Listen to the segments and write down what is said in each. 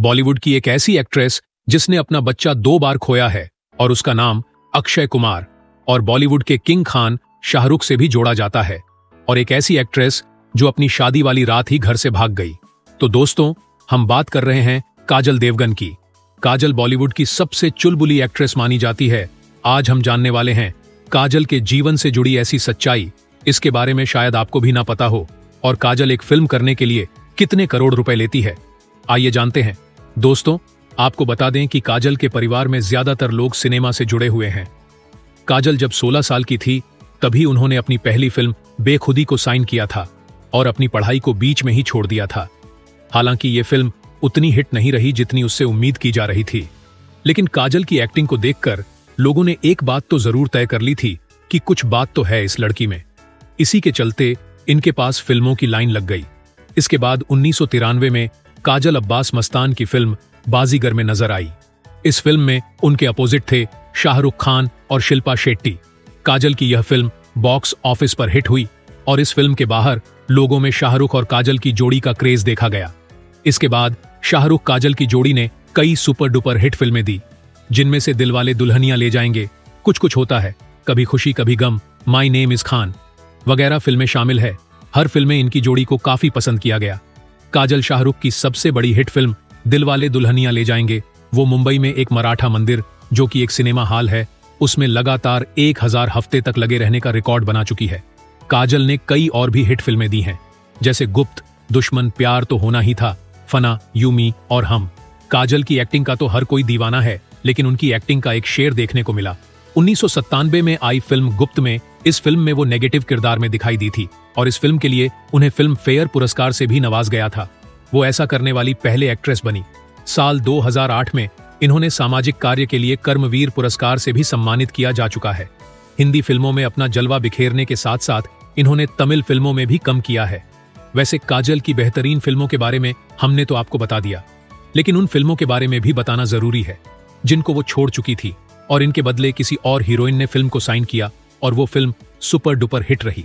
बॉलीवुड की एक ऐसी एक्ट्रेस जिसने अपना बच्चा 2 बार खोया है और उसका नाम अक्षय कुमार और बॉलीवुड के किंग खान शाहरुख से भी जोड़ा जाता है, और एक ऐसी एक्ट्रेस जो अपनी शादी वाली रात ही घर से भाग गई। तो दोस्तों, हम बात कर रहे हैं काजोल देवगन की। काजोल बॉलीवुड की सबसे चुलबुली एक्ट्रेस मानी जाती है। आज हम जानने वाले हैं काजोल के जीवन से जुड़ी ऐसी सच्चाई, इसके बारे में शायद आपको भी ना पता हो, और काजोल एक फिल्म करने के लिए कितने करोड़ रुपए लेती है। आइए जानते हैं। दोस्तों, आपको बता दें कि काजोल के परिवार में ज्यादातर लोग सिनेमा से जुड़े हुए हैं। काजोल जब 16 साल की थी तभी उन्होंने अपनी पहली फिल्म बेखुदी को साइन किया था और अपनी पढ़ाई को बीच में ही छोड़ दिया था। हालांकि ये फिल्म उतनी हिट नहीं रही जितनी उससे उम्मीद की जा रही थी, लेकिन काजोल की एक्टिंग को देखकर लोगों ने एक बात तो जरूर तय कर ली थी कि कुछ बात तो है इस लड़की में। इसी के चलते इनके पास फिल्मों की लाइन लग गई। इसके बाद 1993 में काजोल अब्बास मस्तान की फिल्म बाजीगर में नजर आई। इस फिल्म में उनके अपोजिट थे शाहरुख खान और शिल्पा शेट्टी। काजोल की यह फिल्म बॉक्स ऑफिस पर हिट हुई और इस फिल्म के बाहर लोगों में शाहरुख और काजोल की जोड़ी का क्रेज देखा गया। इसके बाद शाहरुख काजोल की जोड़ी ने कई सुपर डुपर हिट फिल्में दी, जिनमें से दिल वाले दुल्हनिया ले जाएंगे, कुछ कुछ होता है, Kabhi Khushi Kabhi Gham, my name is Khan वगैरह फिल्में शामिल है। हर फिल्में इनकी जोड़ी को काफी पसंद किया गया। काजोल शाहरुख की सबसे बड़ी हिट फिल्म दिल वाले दुल्हनिया ले जाएंगे, वो मुंबई में एक मराठा मंदिर जो कि एक सिनेमा हॉल है, उसमें लगातार 1000 हफ्ते तक लगे रहने का रिकॉर्ड बना चुकी है। काजोल ने कई और भी हिट फिल्में दी हैं, जैसे गुप्त, दुश्मन, प्यार तो होना ही था, फना, यूमी और हम। काजोल की एक्टिंग का तो हर कोई दीवाना है, लेकिन उनकी एक्टिंग का एक शेर देखने को मिला। 1997 में आई फिल्म गुप्त में, इस फिल्म में वो नेगेटिव किरदार में दिखाई दी थी और इस फिल्म के लिए उन्हें फिल्म फेयर पुरस्कार से भी नवाजा गया था। वो ऐसा करने वाली पहले एक्ट्रेस बनी। साल 2008 में इन्होंने सामाजिक कार्य के लिए कर्मवीर पुरस्कार से भी सम्मानित किया जा चुका है। हिंदी फिल्मों में अपना जलवा बिखेरने के साथ साथ इन्होंने तमिल फिल्मों में भी कम किया है। वैसे काजोल की बेहतरीन फिल्मों के बारे में हमने तो आपको बता दिया, लेकिन उन फिल्मों के बारे में भी बताना जरूरी है जिनको वो छोड़ चुकी थी और इनके बदले किसी और हीरोइन ने फिल्म को साइन किया और वो फिल्म सुपर डुपर हिट रही,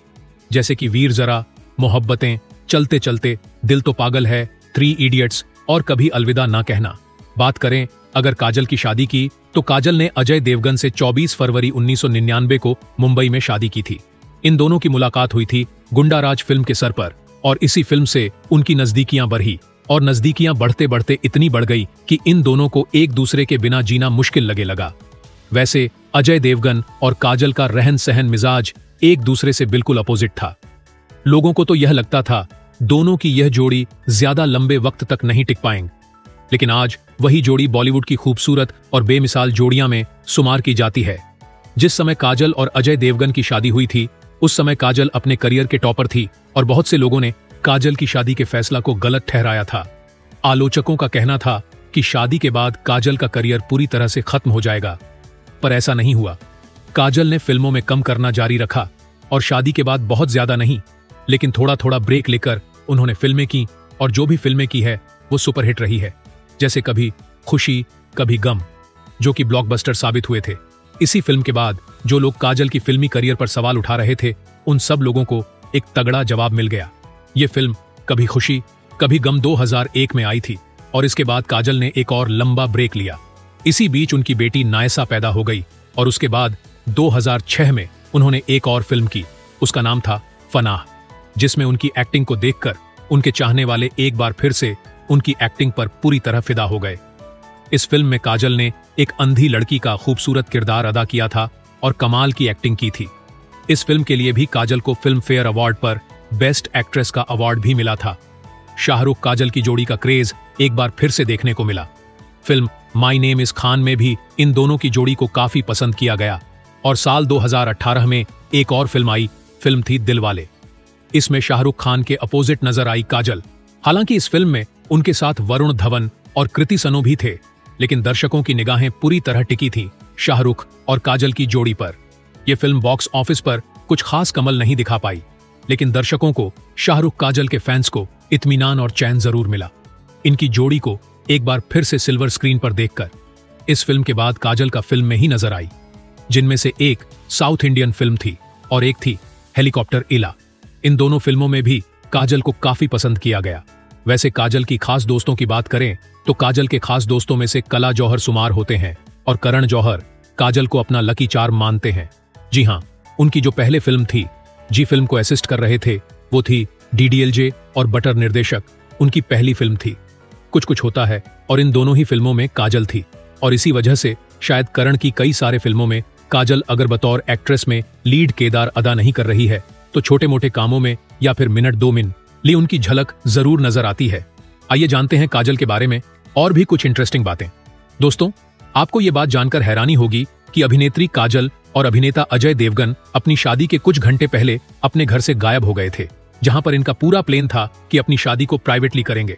जैसे कि वीर, जरा मोहब्बतें, चलते चलते, दिल तो पागल है, 3 इडियट्स और कभी अलविदा ना कहना। बात करें अगर काजोल की शादी की, तो काजोल ने अजय देवगन से 24 फरवरी 1999 को मुंबई में शादी की थी। इन दोनों की मुलाकात हुई थी गुंडा राज फिल्म के सर पर और इसी फिल्म से उनकी नजदीकियां बढ़ी और नजदीकियां बढ़ते बढ़ते इतनी बढ़ गई कि इन दोनों को एक दूसरे के बिना जीना मुश्किल लगने लगा। वैसे अजय देवगन और काजोल का रहन सहन, मिजाज एक दूसरे से बिल्कुल अपोजिट था। लोगों को तो यह लगता था दोनों की यह जोड़ी ज्यादा लंबे वक्त तक नहीं टिक पाएंगे, लेकिन आज वही जोड़ी बॉलीवुड की खूबसूरत और बेमिसाल जोड़ियां में शुमार की जाती है। जिस समय काजोल और अजय देवगन की शादी हुई थी, उस समय काजोल अपने करियर के टॉपर थी और बहुत से लोगों ने काजोल की शादी के फैसला को गलत ठहराया था। आलोचकों का कहना था कि शादी के बाद काजोल का करियर पूरी तरह से खत्म हो जाएगा, पर ऐसा नहीं हुआ। काजोल ने फिल्मों में कम करना जारी रखा और शादी के बाद बहुत ज्यादा नहीं, लेकिन थोड़ा थोड़ा ब्रेक लेकर उन्होंने फिल्में की और जो भी फिल्में की है वो सुपरहिट रही है, जैसे कभी खुशी कभी गम, जो कि ब्लॉकबस्टर साबित हुए थे। इसी फिल्म के बाद जो लोग काजोल की फिल्मी करियर पर सवाल उठा रहे थे, उन सब लोगों को एक तगड़ा जवाब मिल गया। ये फिल्म कभी खुशी कभी गम 2001 में आई थी और इसके बाद काजोल ने एक और लंबा ब्रेक लिया। इसी बीच उनकी बेटी नायसा पैदा हो गई और उसके बाद 2006 में उन्होंने एक और फिल्म की, उसका नाम था फना, जिसमें उनकी एक्टिंग को देखकर उनके चाहने वाले एक बार फिर से उनकी एक्टिंग पर पूरी तरह फिदा हो गए। इस फिल्म में काजोल ने एक अंधी लड़की का खूबसूरत किरदार अदा किया था और कमाल की एक्टिंग की थी। इस फिल्म के लिए भी काजोल को फिल्म फेयर अवार्ड पर बेस्ट एक्ट्रेस का अवार्ड भी मिला था। शाहरुख काजोल की जोड़ी का क्रेज एक बार फिर से देखने को मिला। Film my name is Khan में भी इन दोनों की जोड़ी को काफी पसंद किया गया और साल 2018 में एक और फिल्म आई, फिल्म थी दिलवाले। इसमें शाहरुख खान के अपोजिट नजर आई काजोल। हालांकि इस फिल्म में उनके साथ वरुण धवन और कृति सनो भी थे, लेकिन दर्शकों की निगाहें पूरी तरह टिकी थीं शाहरुख और काजोल की जोड़ी पर। यह फिल्म बॉक्स ऑफिस पर कुछ खास कमल नहीं दिखा पाई, लेकिन दर्शकों को, शाहरुख काजोल के फैंस को इत्मीनान और चैन जरूर मिला, इनकी जोड़ी को एक बार फिर से सिल्वर स्क्रीन पर देखकर। इस फिल्म के बाद काजोल का फिल्म में ही नजर आई, जिनमें से एक साउथ इंडियन फिल्म थी और एक थी हेलीकॉप्टर इला। इन दोनों फिल्मों में भी काजोल को काफी पसंद किया गया। वैसे काजल की खास दोस्तों की बात करें तो काजल के खास दोस्तों में से कला जौहर शुमार होते हैं और करण जौहर काजल को अपना लकी चार्म मानते हैं। जी हाँ, उनकी जो पहले फिल्म थी, जी फिल्म को असिस्ट कर रहे थे, वो थी DDLJ और बटर निर्देशक उनकी पहली फिल्म थी कुछ कुछ होता है, और इन दोनों ही फिल्मों में काजल थी और इसी वजह से शायद करण की कई सारे फिल्मों में काजल अगर बतौर एक्ट्रेस में लीड किरदार अदा नहीं कर रही है तो छोटे मोटे कामों में या फिर मिनट दो मिनट लिए उनकी झलक जरूर नजर आती है। आइए जानते हैं काजल के बारे में और भी कुछ इंटरेस्टिंग बातें। दोस्तों, आपको ये बात जानकर हैरानी होगी कि अभिनेत्री काजल और अभिनेता अजय देवगन अपनी शादी के कुछ घंटे पहले अपने घर से गायब हो गए थे, जहां पर इनका पूरा प्लान था कि अपनी शादी को प्राइवेटली करेंगे।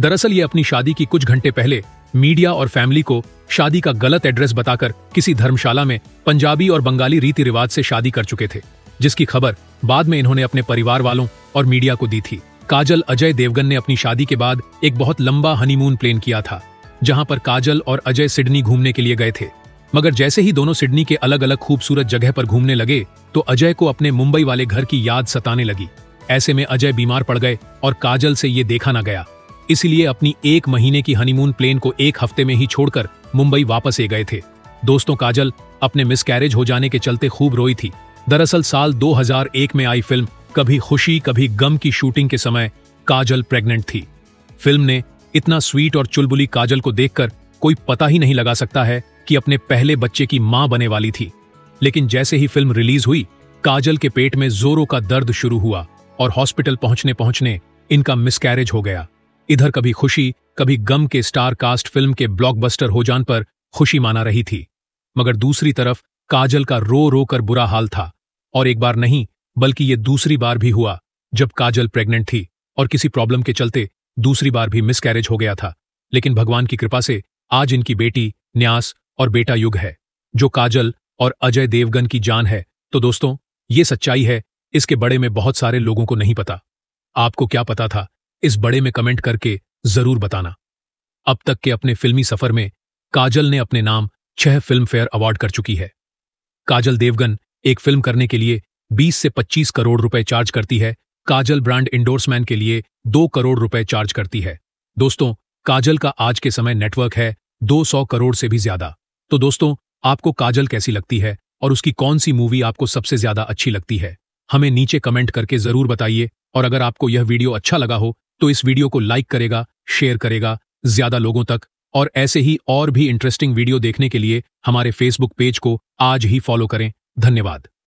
दरअसल ये अपनी शादी की कुछ घंटे पहले मीडिया और फैमिली को शादी का गलत एड्रेस बताकर किसी धर्मशाला में पंजाबी और बंगाली रीति रिवाज से शादी कर चुके थे, जिसकी खबर बाद में इन्होंने अपने परिवार वालों और मीडिया को दी थी। काजल अजय देवगन ने अपनी शादी के बाद एक बहुत लंबा हनीमून प्लान किया था, जहां पर काजल और अजय सिडनी घूमने के लिए गए थे, मगर जैसे ही दोनों सिडनी के अलग अलग खूबसूरत जगह पर घूमने लगे तो अजय को अपने मुंबई वाले घर की याद सताने लगी। ऐसे में अजय बीमार पड़ गए और काजल से ये देखा न गया, इसलिए अपनी एक महीने की हनीमून प्लान को एक हफ्ते में ही छोड़कर मुंबई वापस आ गए थे। दोस्तों, काजल अपने मिसकैरेज हो जाने के चलते खूब रोई थी। दरअसल साल 2001 में आई फिल्म कभी खुशी कभी गम की शूटिंग के समय काजल प्रेग्नेंट थी। फिल्म ने इतना स्वीट और चुलबुली काजल को देखकर कोई पता ही नहीं लगा सकता है कि अपने पहले बच्चे की मां बनने वाली थी, लेकिन जैसे ही फिल्म रिलीज हुई काजल के पेट में जोरों का दर्द शुरू हुआ और हॉस्पिटल पहुंचने पहुंचने इनका मिसकैरेज हो गया। इधर कभी खुशी कभी गम के स्टार कास्ट फिल्म के ब्लॉकबस्टर हो जान पर खुशी माना रही थी, मगर दूसरी तरफ काजल का रो रो कर बुरा हाल था। और एक बार नहीं बल्कि ये दूसरी बार भी हुआ जब काजल प्रेग्नेंट थी और किसी प्रॉब्लम के चलते दूसरी बार भी मिसकैरेज हो गया था, लेकिन भगवान की कृपा से आज इनकी बेटी न्यास और बेटा युग है, जो काजल और अजय देवगन की जान है। तो दोस्तों, ये सच्चाई है, इसके बड़े में बहुत सारे लोगों को नहीं पता। आपको क्या पता था इस बड़े में कमेंट करके जरूर बताना। अब तक के अपने फिल्मी सफर में काजल ने अपने नाम 6 फिल्म फेयर अवार्ड कर चुकी है। काजल देवगन एक फिल्म करने के लिए 20 से 25 करोड़ रुपए चार्ज करती है। काजल ब्रांड इंडोर्समैन के लिए 2 करोड़ रुपए चार्ज करती है। दोस्तों, काजल का आज के समय नेटवर्क है 200 करोड़ से भी ज्यादा। तो दोस्तों, आपको काजल कैसी लगती है और उसकी कौन सी मूवी आपको सबसे ज्यादा अच्छी लगती है, हमें नीचे कमेंट करके जरूर बताइए। और अगर आपको यह वीडियो अच्छा लगा हो तो इस वीडियो को लाइक करेगा, शेयर करेगा ज्यादा लोगों तक, और ऐसे ही और भी इंटरेस्टिंग वीडियो देखने के लिए हमारे फेसबुक पेज को आज ही फॉलो करें। धन्यवाद।